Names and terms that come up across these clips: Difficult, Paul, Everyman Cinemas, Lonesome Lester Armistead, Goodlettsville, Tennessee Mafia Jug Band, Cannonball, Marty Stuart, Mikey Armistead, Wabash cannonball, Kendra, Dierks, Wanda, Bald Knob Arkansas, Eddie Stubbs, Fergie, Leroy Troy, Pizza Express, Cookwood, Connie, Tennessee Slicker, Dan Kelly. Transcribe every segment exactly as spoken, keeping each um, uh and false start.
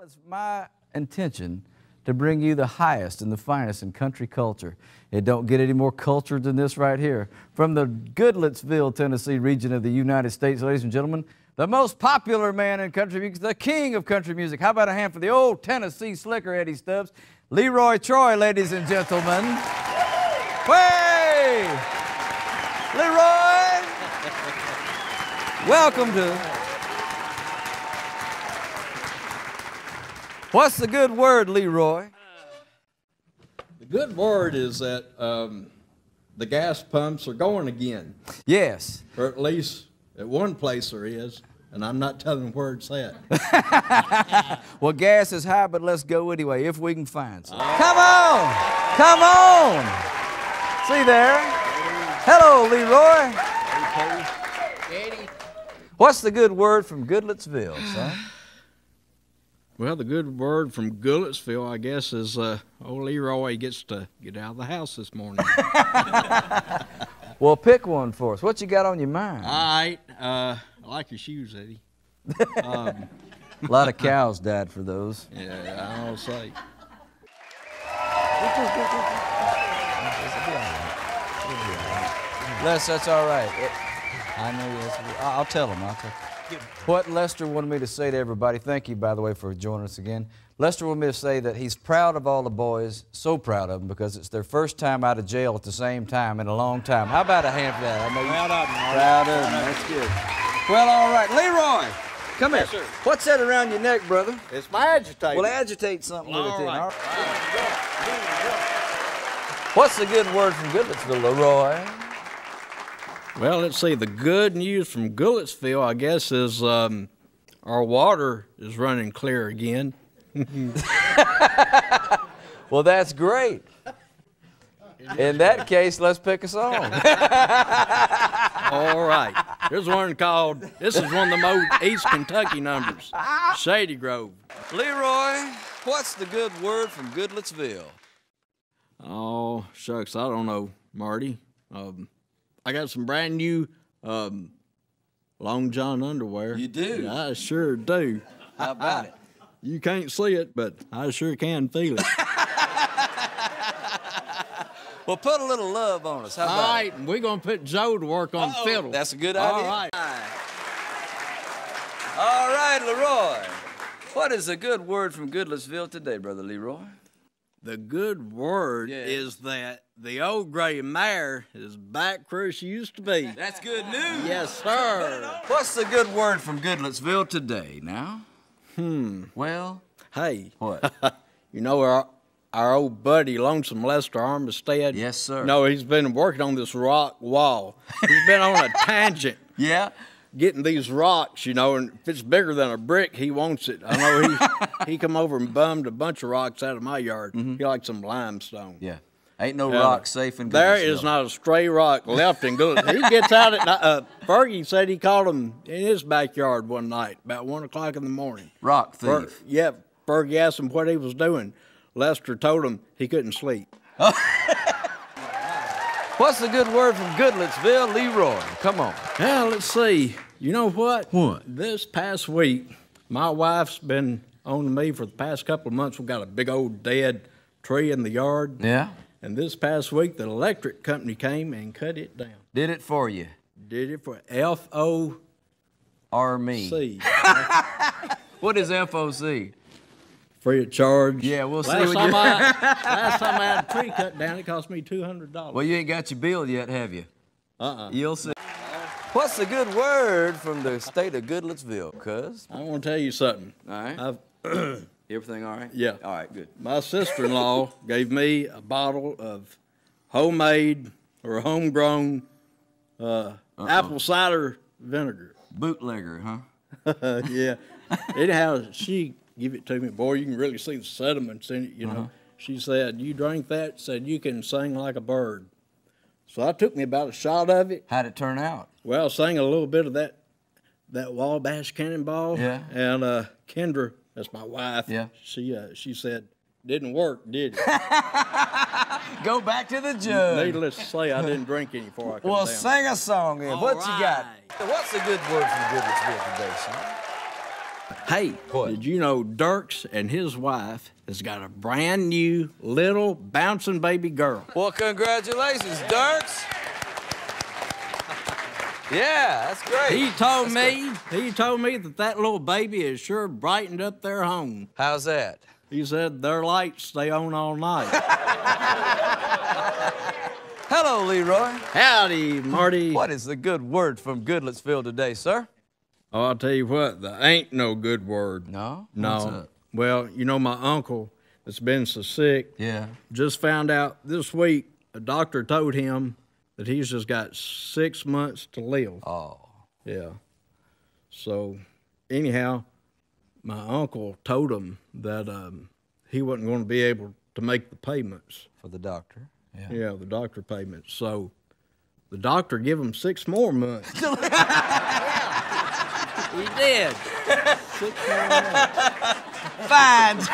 Well, it's my intention to bring you the highest and the finest in country culture. It don't get any more cultured than this right here. From the Goodlettsville, Tennessee region of the United States, ladies and gentlemen, the most popular man in country music, the king of country music. How about a hand for the old Tennessee slicker, Eddie Stubbs, Leroy Troy, ladies and gentlemen. Hey! Leroy! Welcome to... What's the good word, Leroy? The good word is that um, the gas pumps are going again. Yes. Or at least at one place there is, and I'm not telling where it's at. Well, gas is high, but let's go anyway, if we can find some. Oh. Come on! Come on! See there? Hello, Leroy. Eddie. What's the good word from Goodlettsville, son? Well, the good word from Goodlettsville, I guess, is uh, old Leroy gets to get out of the house this morning. Well, pick one for us. What you got on your mind? All right. Uh, I like your shoes, Eddie. Um, a lot of cows died for those. Yeah, I don't say. Les, that's all right. It, I know that's, I'll tell them. I'll tell them. What Lester wanted me to say to everybody, thank you, by the way, for joining us again. Lester wanted me to say that he's proud of all the boys, so proud of them, because it's their first time out of jail at the same time in a long time. How about a hand for that? I know proud of them. Proud of them. That's good. Well, all right. Leroy, come yes, here. Sir. What's that around your neck, brother? It's my agitator. Well, agitate something all with right. it, then. All right. What's the good word from Goodlettsville, Leroy? Well, let's see. The good news from Goodlettsville, I guess, is um, our water is running clear again. Well, that's great. In that case, let's pick a song. All right. Here's one called, this is one of the old East Kentucky numbers, Shady Grove. Leroy, what's the good word from Goodlettsville? Oh, shucks, I don't know, Marty. Um... I got some brand new um, Long John underwear. You do? Yeah, I sure do. How about I, it? You can't see it, but I sure can feel it. Well, put a little love on us. How about All right, it? And we're going to put Joe to work on Uh-oh. fiddle. That's a good idea. All right. All right, Leroy. What is a good word from Goodlettsville today, Brother Leroy? The good word yes. is that the old gray mare is back where she used to be. That's good news. Yes, sir. What's the good word from Goodlettsville today now? Hmm. Well, hey. What? You know our, our old buddy, Lonesome Lester Armistead? Yes, sir. No, he's been working on this rock wall. He's been on a tangent. Yeah. Getting these rocks, you know, and if it's bigger than a brick, he wants it. I know he he come over and bummed a bunch of rocks out of my yard. Mm-hmm. He likes some limestone. Yeah, ain't no uh, rock safe in Goodlettsville. There is not a stray rock left in Goodlettsville. He gets out at night. Uh, Fergie said he caught him in his backyard one night, about one o'clock in the morning. Rock thief. Fer yeah, Fergie asked him what he was doing. Lester told him he couldn't sleep. What's the good word from Goodlettsville, Leroy? Come on. Now, let's see. You know what? What? This past week, my wife's been on to me for the past couple of months. We've got a big old dead tree in the yard. Yeah. And this past week, the electric company came and cut it down. Did it for you? Did it for F O R me. What is F O C? Free of charge. Yeah, we'll last see. Time I, last time I had a tree cut down, it cost me two hundred dollars. Well, you ain't got your bill yet, have you? Uh-uh. You'll see. What's the good word from the state of Goodlettsville, cuz? I want to tell you something. All right? I've, everything all right? Yeah. All right, good. My sister-in-law gave me a bottle of homemade or homegrown uh, uh -uh. apple cider vinegar. Bootlegger, huh? Yeah. It has, she... give it to me. Boy, you can really see the sediments in it, you know. Uh-huh. She said, you drink that, said you can sing like a bird. So I took me about a shot of it. How'd it turn out? Well, I sang a little bit of that that Wabash Cannonball. Yeah. And uh, Kendra, that's my wife, yeah. she, uh, she said, didn't work, did it? Go back to the jug. Needless to say, I didn't drink any before I came Well, down. Sing a song then. All what right. you got? What's a good word from Goodlettsville today, son? Hey, what? Did you know Dierks and his wife has got a brand new little bouncing baby girl? Well, congratulations, Dierks. Yeah, that's great. He told me, he told me that that little baby has sure brightened up their home. How's that? He said their lights stay on all night. Hello, Leroy. Howdy, Marty. What is the good word from Goodlettsville today, sir? Oh, I'll tell you what, there ain't no good word. No? No. What's up? Well, you know, my uncle that's been so sick, yeah, just found out this week a doctor told him that he's just got six months to live. Oh. Yeah. So, anyhow, my uncle told him that um, he wasn't going to be able to make the payments. For the doctor? Yeah. Yeah, the doctor payments. So, the doctor gave him six more months. He did. Six more months. Fine. Yeah.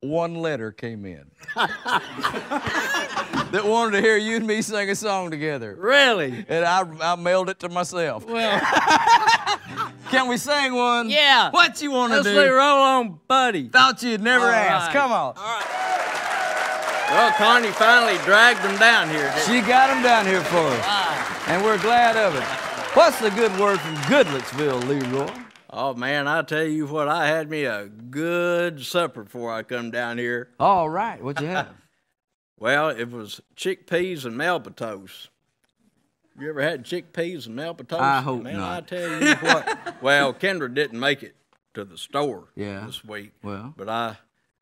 One letter came in that wanted to hear you and me sing a song together. Really? And I, I mailed it to myself. Well, can we sing one? Yeah. What you want to do? Let's roll on, buddy. Thought you'd never all ask. Right. Come on. All right. Well, Connie finally dragged them down here. Didn't she? She got them down here for us, wow, and we're glad of it. What's the good word from Goodlettsville, Leroy? Oh, man, I tell you what, I had me a good supper before I come down here. All right, what'd you have? Well, it was chickpeas and Melba toast. You ever had chickpeas and Melba toast? I hope man, not. Man, I tell you what. Well, Kendra didn't make it to the store yeah. this week. Well. But I,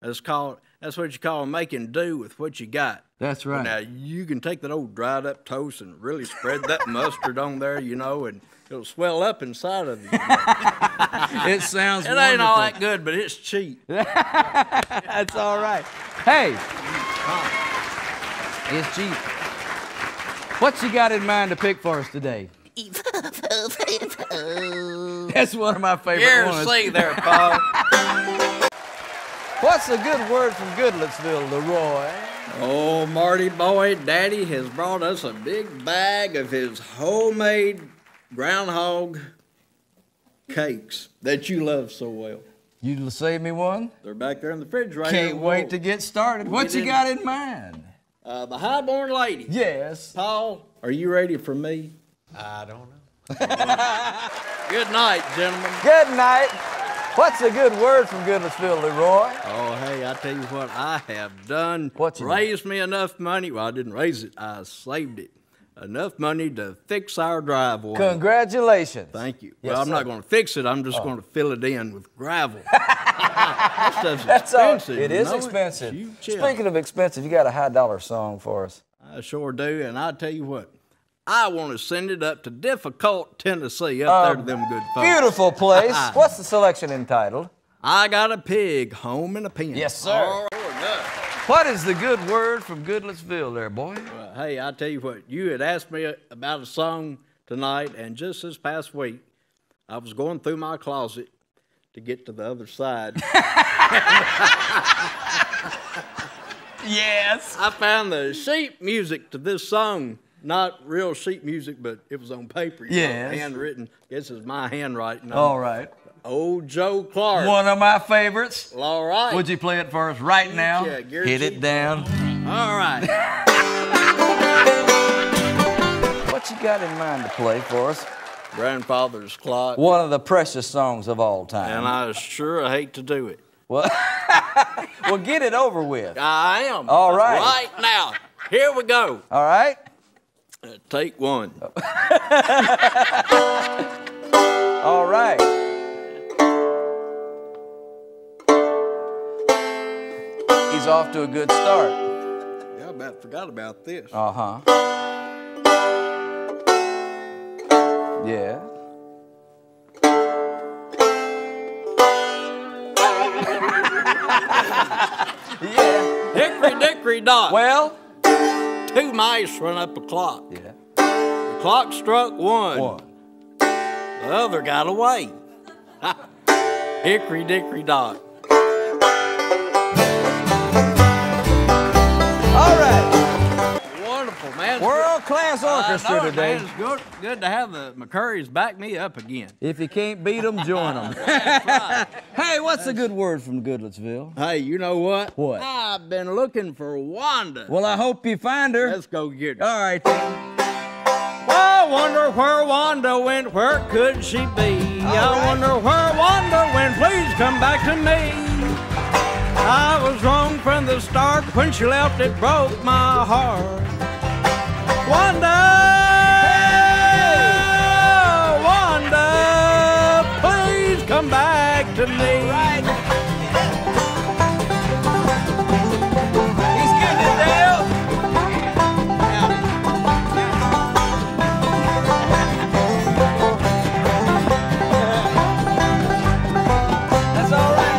that's, called, that's what you call making do with what you got. That's right. Now, you can take that old dried-up toast and really spread that mustard on there, you know, and... it'll swell up inside of you. It sounds It wonderful. Ain't all that good, but it's cheap. That's all right. Hey. Oh. It's cheap. What you got in mind to pick for us today? That's one of my favorite You're ones. You're sing there, Paul. What's a good word from Goodlettsville, Leroy? Oh, Marty boy, Daddy has brought us a big bag of his homemade groundhog cakes that you love so well. You save me one? They're back there in the fridge right now. Can't wait to get started. What you got in mind? Uh, the highborn lady. Yes. Paul, are you ready for me? I don't know. Good night, gentlemen. Good night. What's a good word from Goodlettsville, Leroy? Oh, hey, I tell you what, I have done. What you raised done? me enough money. Well, I didn't raise it. I saved it. Enough money to fix our driveway. Congratulations. Thank you. Yes, well, I'm sir. not going to fix it. I'm just oh. going to fill it in with gravel. That stuff's That's expensive. All. It is no, expensive. Speaking of expensive, you got a high dollar song for us. I sure do, and I tell you what, I want to send it up to Difficult, Tennessee, up um, there to them good folks. Beautiful place. What's the selection entitled? I Got a Pig Home in a Pen. Yes, sir. All right. What is the good word from Goodlettsville there, boy? Well, hey, I tell you what, you had asked me about a song tonight, and just this past week, I was going through my closet to get to the other side. Yes. I found the sheet music to this song. Not real sheet music, but it was on paper. Yes. Know, handwritten. This is my handwriting. All right. Old Joe Clark. One of my favorites. Well, all right. Would you play it for us right now? Yeah, hit it down. All right. What you got in mind to play for us? Grandfather's Clock. One of the precious songs of all time. And I sure hate to do it. Well, well get it over with. I am. All right. Right now. Here we go. All right. Uh, take one. All right. He's off to a good start. Yeah, I about forgot about this. Uh-huh. Yeah. Yeah. Hickory dickory dock. Well, two mice run up a clock. Yeah. The clock struck one. One. The other got away. Hickory dickory dock. All right. man, world-class orchestra uh, no, today. Man, it's good, good to have the McCurrys back me up again. If you can't beat them, join them. That's right. Hey, what's a good word from Goodlettsville? Hey, you know what? What? I've been looking for Wanda. Well, I hope you find her. Let's go get her. All right. I wonder where Wanda went. Where could she be? All I right. wonder where Wanda went. Please come back to me. I was wrong from the start. When she left, it broke my heart. Wanda, hey! Wanda, please come back to me. Right. He's good to deal. That's all right.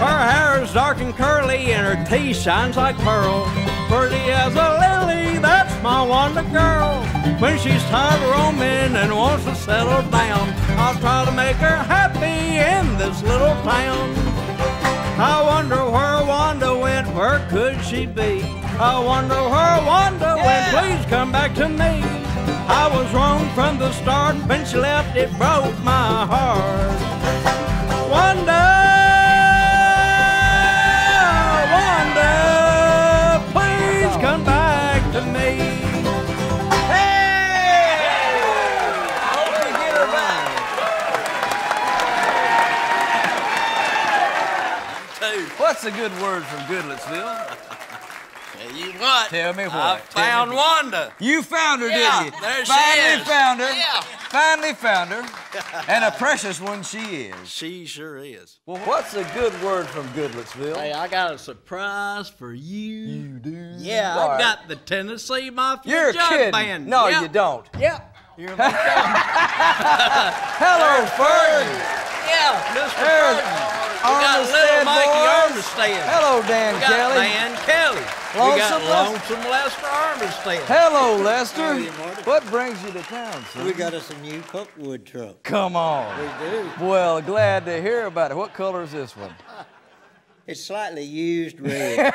Her hair is dark and curly, and her teeth shines like pearl. Pretty as a lily, that's my Wanda girl. When she's tired of roaming and wants to settle down, I'll try to make her happy in this little town. I wonder where Wanda went, where could she be? I wonder where Wanda yeah. went, please come back to me. I was wrong from the start, when she left it broke my heart. Wanda! Come back to me. Hey! I hope you get her back. What's a good word from Goodlettsville? Tell you what. Tell me what. I found Wanda. You found her, yeah, didn't you? There she Finally is. Found her. Yeah. Finally found her. And a precious one she is. She sure is. Well, what's a good word from Goodlettsville? Hey, I got a surprise for you. You do? Yeah, I've got the Tennessee Mafia You're Jug kidding. Band. No, yep. you don't. Yep. You're my Hello, Fergie. Yeah, Mister Fergie. We got Little Mikey Armistead. Hello, Dan Kelly. We got Dan Kelly. We got Lonesome Lester Armistead. Hello, Lester. What brings you to town, sir? We got us a new Cookwood truck. Come on. We do. Well, glad to hear about it. What color is this one? It's slightly used red.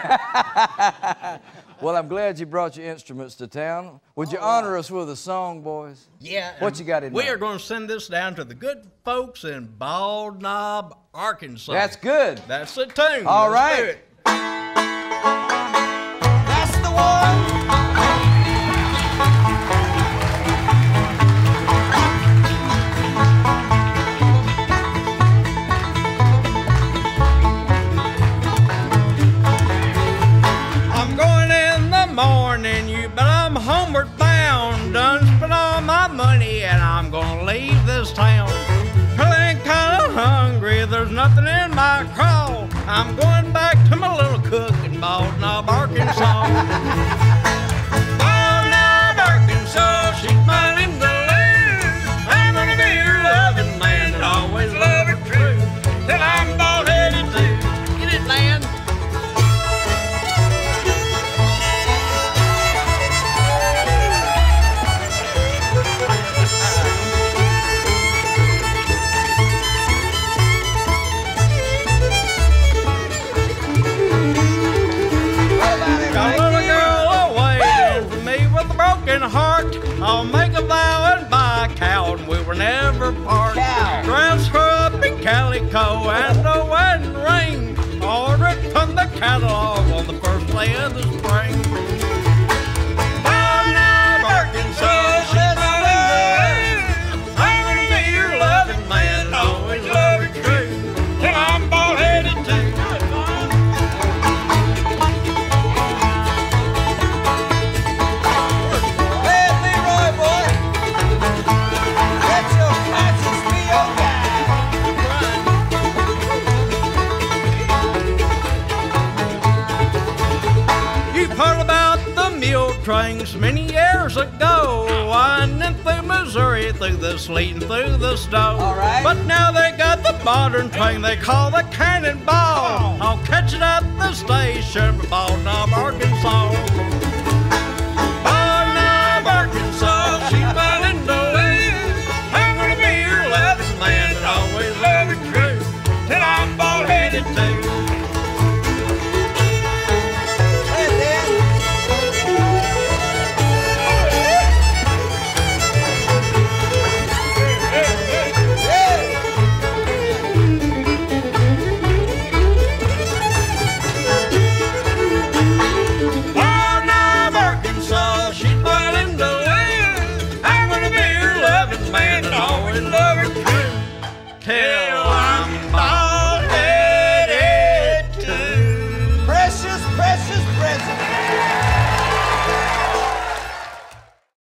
Well, I'm glad you brought your instruments to town. Would you oh, honor us with a song, boys? Yeah. What you got in mind? We are going to send this down to the good folks in Bald Knob, Arkansas. That's good. That's the tune. All Let's right. That's the one. Town. Feeling kind of hungry, there's nothing in my crawl. I'm going back to my little cook in Bald Knob, Arkansas. Bald Knob, Arkansas, she's mighty blue. I'm gonna be your loving man and always love her true. Till I'm bald-headed too. Get it, man? I'll make a vow and buy a cow, and we were never part. Dress her up in calico and a wedding ring. Ordered from the catalog on the first day of the spring. Bald Knob, Arkansas, she's my love. I'm gonna be your loving man, always love her true. Till I'm bald-headed too. Trains many years ago, winding through Missouri, through the sleet and through the snow. Right. But now they got the modern train they call the Cannonball. I'll catch it at the station, Bald Knob, Arkansas.